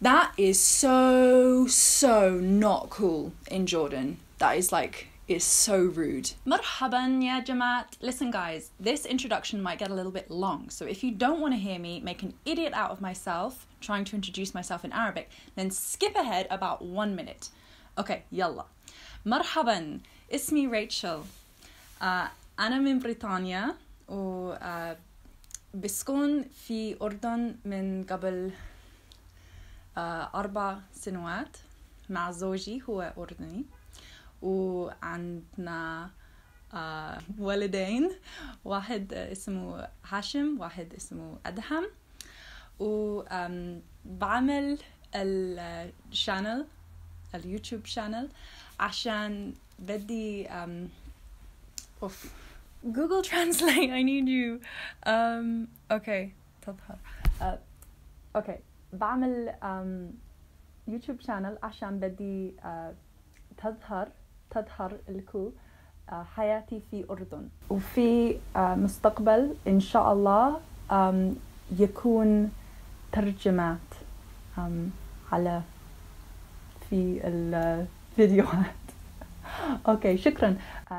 That is so not cool in Jordan. That is like, it's so rude. Marhaban ya jamaat. Listen guys, this introduction might get a little bit long, so if you don't want to hear me make an idiot out of myself trying to introduce myself in Arabic, then skip ahead about 1 minute. Okay, yalla. Marhaban, ismi Rachel. أنا من بريطانيا و بسكن في أردن من قبل 4 سنوات مع زوجي هو أردني وعندنا ولدين واحد اسمه هاشم واحد اسمه أدهم وبعمل الشانل اليوتيوب شانل عشان بدي Oof. Google Translate, I need you. Okay. Okay. بعمل YouTube channel عشان بدي تظهر لكم حياتي في أردن وفي مستقبل إن شاء الله يكون ترجمات على في الفيديوهات. Okay. شكرا.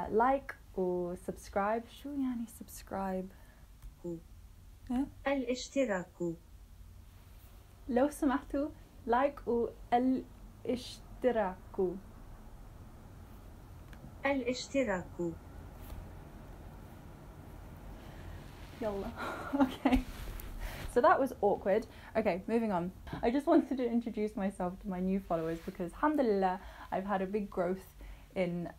Like. و subscribe شو يعني subscribe؟ الاشتراك لو سمحتوا لايك والاشتراك يلا okay so that was awkward okay moving on I just wanted to introduce myself to my new followers because alhamdulillah I've had a big growth in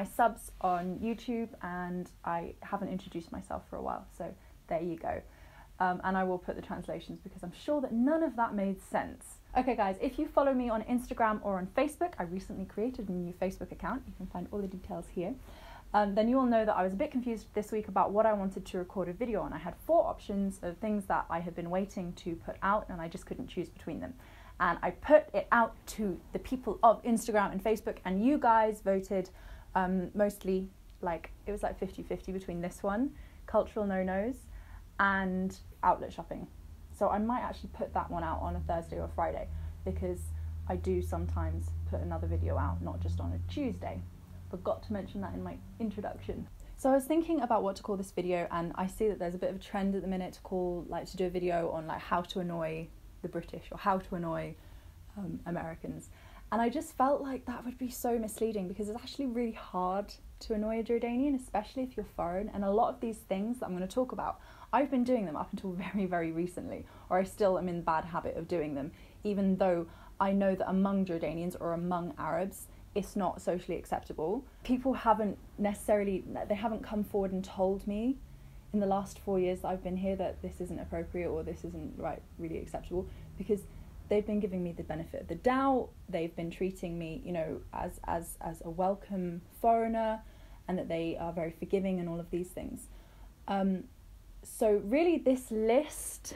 my subs on YouTube and I haven't introduced myself for a while, so there you go. And I will put the translations because I'm sure that none of that made sense. Okay guys, if you follow me on Instagram or on Facebook, I recently created a new Facebook account, you can find all the details here, then you will know that I was a bit confused this week about what I wanted to record a video on. I had 4 options of things that I had been waiting to put out and I just couldn't choose between them. And I put it out to the people of Instagram and Facebook and you guys voted mostly like it was like 50-50 between this one, cultural no-nos, and outlet shopping. So I might actually put that one out on a Thursday or a Friday because I do sometimes put another video out, not just on a Tuesday. Forgot to mention that in my introduction. So I was thinking about what to call this video and I see that there's a bit of a trend at the minute to call, like to do a video on like how to annoy the British or how to annoy Americans. And I just felt like that would be so misleading because it's actually really hard to annoy a Jordanian, especially if you're foreign. And a lot of these things that I'm going to talk about, I've been doing them up until very recently, or I still am in the bad habit of doing them, even though I know that among Jordanians or among Arabs, it's not socially acceptable. People haven't necessarily, they haven't come forward and told me in the last 4 years that I've been here that this isn't appropriate or this isn't right, really acceptable, because they've been giving me the benefit of the doubt, they've been treating me, you know, as a welcome foreigner, and that they are very forgiving and all of these things. So really this list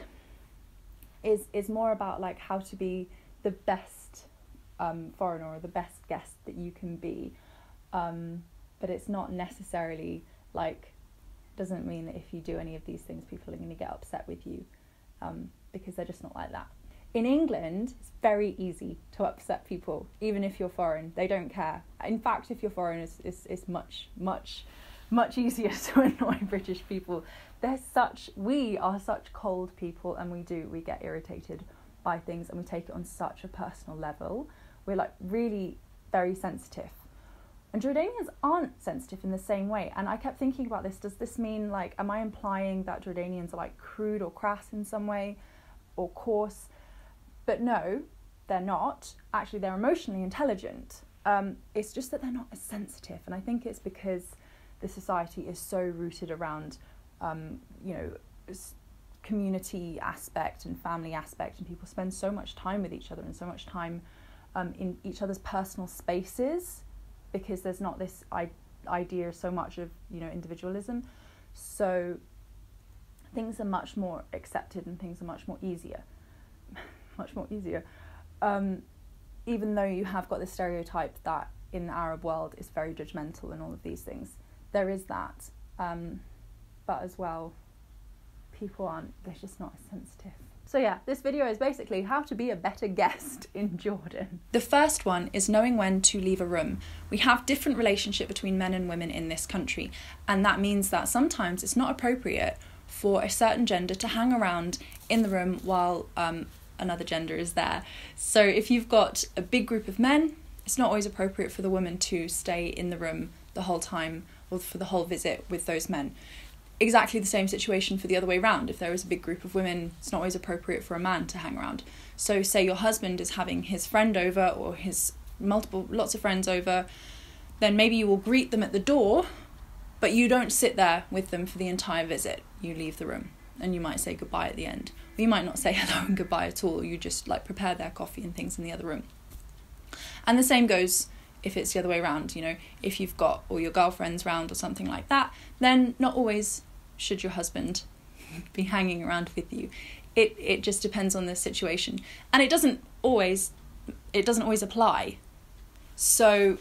is more about like how to be the best foreigner or the best guest that you can be. But it's not necessarily like, doesn't mean that if you do any of these things, people are going to get upset with you because they're just not like that. In England, it's very easy to upset people, even if you're foreign. They don't care. In fact, if you're foreign, it's much easier to annoy British people. We are such cold people, and we get irritated by things, and we take it on such a personal level. We're like really very sensitive. And Jordanians aren't sensitive in the same way. And I kept thinking about this. Does this mean like, am I implying that Jordanians are like crude or crass in some way or coarse? But no, they're not. Actually, they're emotionally intelligent. It's just that they're not as sensitive. And I think it's because the society is so rooted around, you know, community aspect and family aspect. And people spend so much time with each other and so much time in each other's personal spaces because there's not this idea so much of, you know, individualism. So things are much more accepted and things are much more easier. Even though you have got this stereotype that in the Arab world is very judgmental and all of these things. There is that, but as well, people aren't, they're just not as sensitive. So yeah, this video is basically how to be a better guest in Jordan. The first one is knowing when to leave a room. We have different relationship between men and women in this country, and that means that sometimes it's not appropriate for a certain gender to hang around in the room while another gender is there. So if you've got a big group of men, it's not always appropriate for the woman to stay in the room the whole time or for the whole visit with those men. Exactly the same situation for the other way round. If there is a big group of women, it's not always appropriate for a man to hang around. So say your husband is having his friend over or his lots of friends over, then maybe you will greet them at the door, but you don't sit there with them for the entire visit. You leave the room and you might say goodbye at the end. Or you might not say hello and goodbye at all. You just like prepare their coffee and things in the other room. And the same goes if it's the other way around, you know, if you've got all your girlfriends round or something like that, then not always should your husband be hanging around with you. It just depends on the situation, and it doesn't always apply. So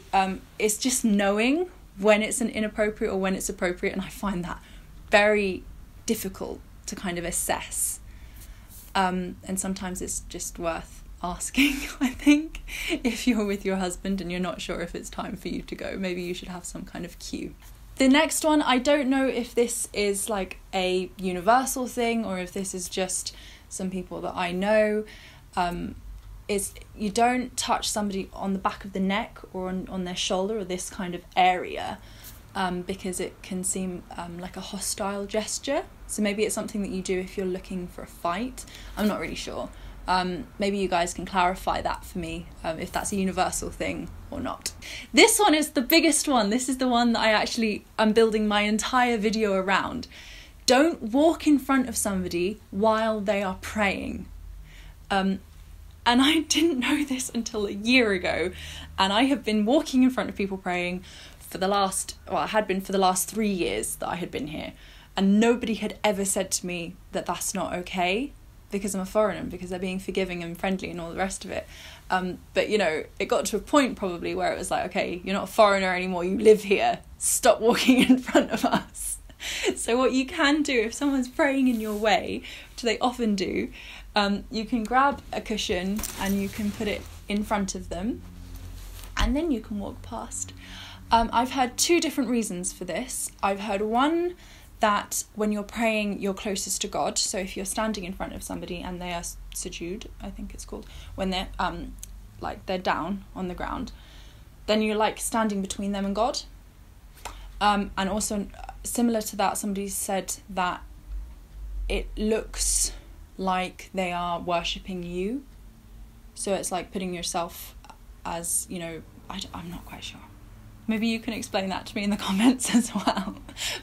it's just knowing when it's an inappropriate or when it's appropriate, and I find that very difficult to kind of assess. And sometimes it's just worth asking, I think, if you're with your husband and you're not sure if it's time for you to go. Maybe you should have some kind of cue. The next one, I don't know if this is like a universal thing or if this is just some people that I know, is you don't touch somebody on the back of the neck or on their shoulder or this kind of area, because it can seem like a hostile gesture. So maybe it's something that you do if you're looking for a fight. I'm not really sure. Maybe you guys can clarify that for me, if that's a universal thing or not. This one is the biggest one. This is the one that I actually am building my entire video around. Don't walk in front of somebody while they are praying. And I didn't know this until a year ago, and I have been walking in front of people praying for the last, well, I had been for the last 3 years that I had been here, and nobody had ever said to me that that's not okay, because I'm a foreigner, because they're being forgiving and friendly and all the rest of it. But, you know, it got to a point probably where it was like, okay, you're not a foreigner anymore, you live here, stop walking in front of us. So what you can do, if someone's praying in your way, which they often do, you can grab a cushion and you can put it in front of them, and then you can walk past. I've heard two different reasons for this. I've heard one, that when you're praying, you're closest to God. So if you're standing in front of somebody and they are sujood, I think it's called, when they're like they're down on the ground, then you're like standing between them and God. And also similar to that, somebody said that it looks like they are worshipping you. So it's like putting yourself as, you know, I'm not quite sure. Maybe you can explain that to me in the comments as well.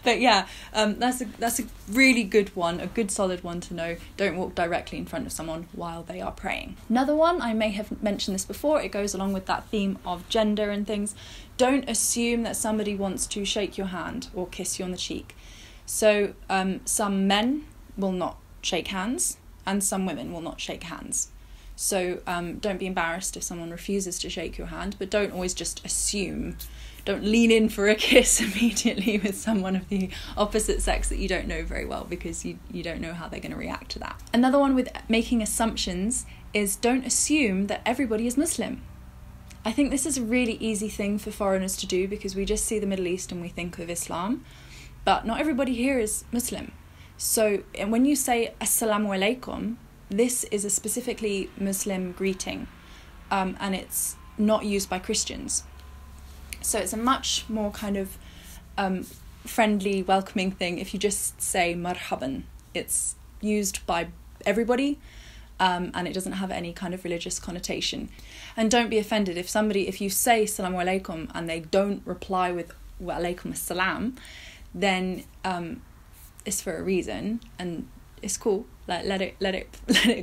But yeah, that's a really good one, a good solid one to know. Don't walk directly in front of someone while they are praying. Another one, I may have mentioned this before, it goes along with that theme of gender and things. Don't assume that somebody wants to shake your hand or kiss you on the cheek. So some men will not shake hands and some women will not shake hands. So don't be embarrassed if someone refuses to shake your hand, but don't always just assume. Don't lean in for a kiss immediately with someone of the opposite sex that you don't know very well, because you don't know how they're going to react to that. Another one with making assumptions is don't assume that everybody is Muslim. I think this is a really easy thing for foreigners to do because we just see the Middle East and we think of Islam, but not everybody here is Muslim. So and when you say assalamu alaikum, this is a specifically Muslim greeting, and it's not used by Christians. So it's a much more kind of friendly, welcoming thing if you just say marhaban. It's used by everybody, and it doesn't have any kind of religious connotation. And don't be offended if you say assalamu alaikum and they don't reply with wa alaikum assalam, then it's for a reason and it's cool. Like, let it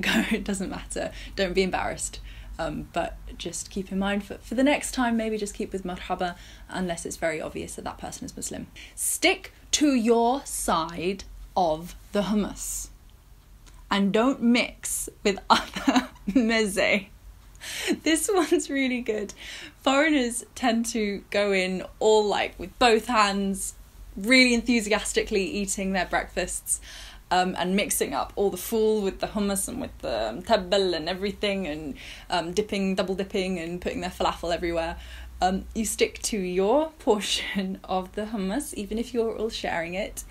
go. It doesn't matter. Don't be embarrassed. But just keep in mind for the next time, maybe just keep with marhaba unless it's very obvious that that person is Muslim. Stick to your side of the hummus and don't mix with other meze. This one's really good. Foreigners tend to go in all like with both hands, really enthusiastically eating their breakfasts. and mixing up all the fool with the hummus and with the tabbel and everything, and double dipping and putting their falafel everywhere. You stick to your portion of the hummus, even if you're all sharing it,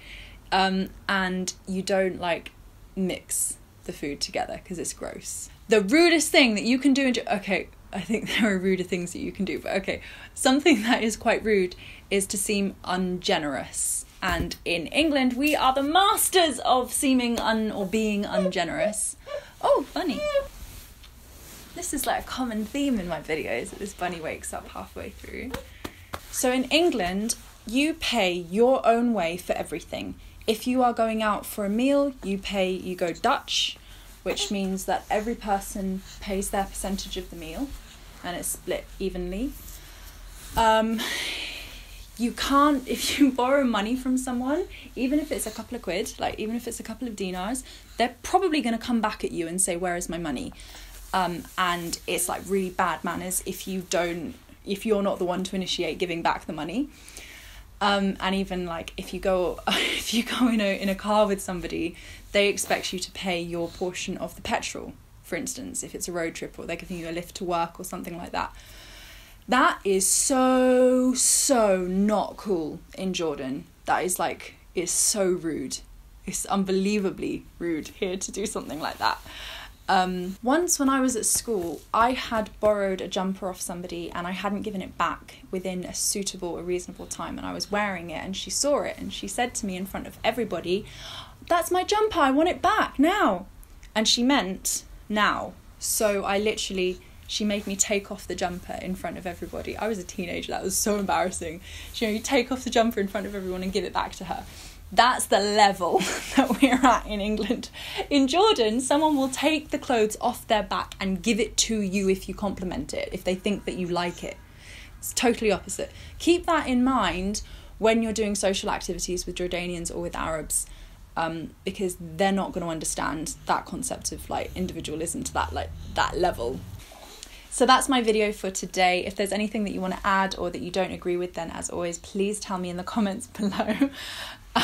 and you don't like mix the food together because it's gross. The rudest thing that you can do, okay, I think there are ruder things that you can do, but okay, something that is quite rude is to seem ungenerous. And in England, we are the masters of seeming being ungenerous. Oh, bunny. This is like a common theme in my videos, that this bunny wakes up halfway through. So in England, you pay your own way for everything. If you are going out for a meal, you go Dutch, which means that every person pays their percentage of the meal and it's split evenly. You can't, if you borrow money from someone, even if it's a couple of quid, like even if it's a couple of dinars, they're probably going to come back at you and say, where is my money? And it's like really bad manners if you're not the one to initiate giving back the money. And even like if you go in a car with somebody, they expect you to pay your portion of the petrol, for instance, if it's a road trip or they're giving you a lift to work or something like that. That is so not cool in Jordan. That is like, it's so rude. It's unbelievably rude here to do something like that. Once when I was at school, I had borrowed a jumper off somebody and I hadn't given it back within a reasonable time, and I was wearing it and she saw it and she said to me in front of everybody, "That's my jumper, I want it back now." And she meant now. So she made me take off the jumper in front of everybody. I was a teenager, that was so embarrassing. You take off the jumper in front of everyone and give it back to her. That's the level that we're at in England. In Jordan, someone will take the clothes off their back and give it to you if you compliment it, if they think that you like it. It's totally opposite. Keep that in mind when you're doing social activities with Jordanians or with Arabs, because they're not going to understand that concept of like individualism to that level. So that's my video for today. If there's anything that you want to add or that you don't agree with, then as always, please tell me in the comments below.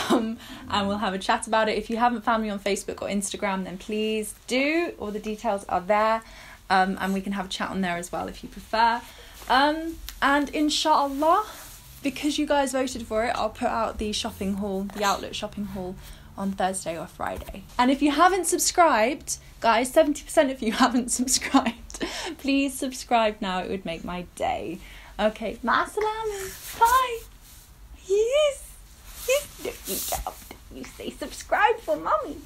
And we'll have a chat about it. If you haven't found me on Facebook or Instagram, then please do. All the details are there. And we can have a chat on there as well if you prefer. And inshallah, because you guys voted for it, I'll put out the shopping haul, the outlet shopping haul, on Thursday or Friday. And if you haven't subscribed, guys, 70% of you haven't subscribed. Please subscribe now. It would make my day. Okay, ma salama. Bye. Yes. You say subscribe for mommy.